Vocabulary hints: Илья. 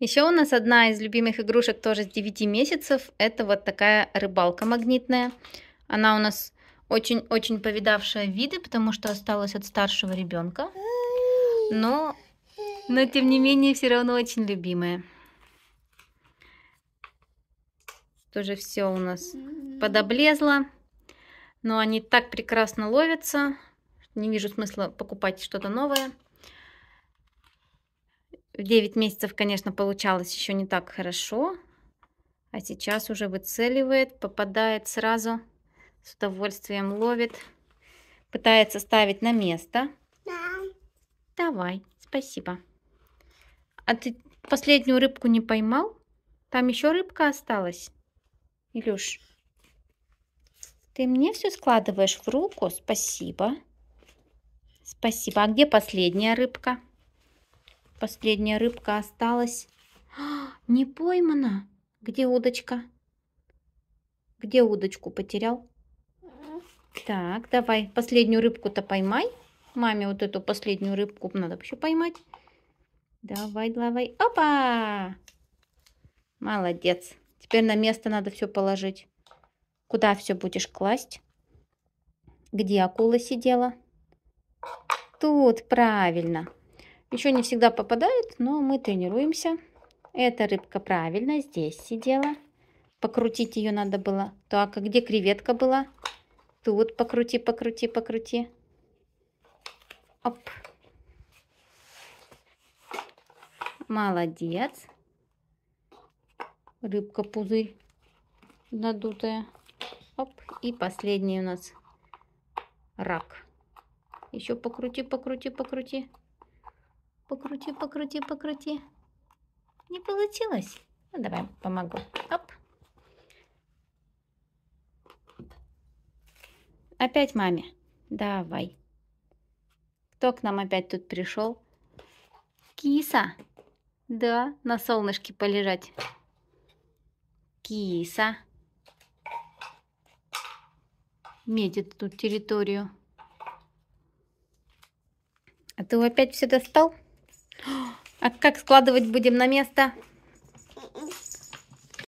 Еще у нас одна из любимых игрушек тоже с 9 месяцев. Это вот такая рыбалка магнитная. Она у нас очень-очень повидавшая виды, потому что осталась от старшего ребенка. Но тем не менее, все равно очень любимая. Тоже все у нас подоблезло. Но они так прекрасно ловятся. Не вижу смысла покупать что-то новое. В 9 месяцев, конечно, получалось еще не так хорошо. А сейчас уже выцеливает, попадает сразу. С удовольствием ловит. Пытается ставить на место. Давай, спасибо. А ты последнюю рыбку не поймал? Там еще рыбка осталась. Илюш, ты мне все складываешь в руку? Спасибо. Спасибо. А где последняя рыбка? Последняя рыбка осталась. Не поймана. Где удочка? Где удочку потерял? Так, давай. Последнюю рыбку-то поймай. Маме вот эту последнюю рыбку надо вообще поймать. Давай, давай. Опа! Молодец. Теперь на место надо все положить. Куда все будешь класть? Где акула сидела? Тут, правильно. Еще не всегда попадает, но мы тренируемся. Эта рыбка правильно здесь сидела. Покрутить ее надо было. Так, а где креветка была? Тут покрути, покрути, покрути. Оп. Молодец. Рыбка-пузырь надутая. Оп. И последний у нас рак. Еще покрути, покрути, покрути. Покрути, покрути, покрути. Не получилось? Ну, давай помогу. Оп. Опять маме. Давай. Кто к нам опять тут пришел? Киса. Да, на солнышке полежать. Киса. Метит тут территорию. А ты опять все достал? А как складывать будем на место?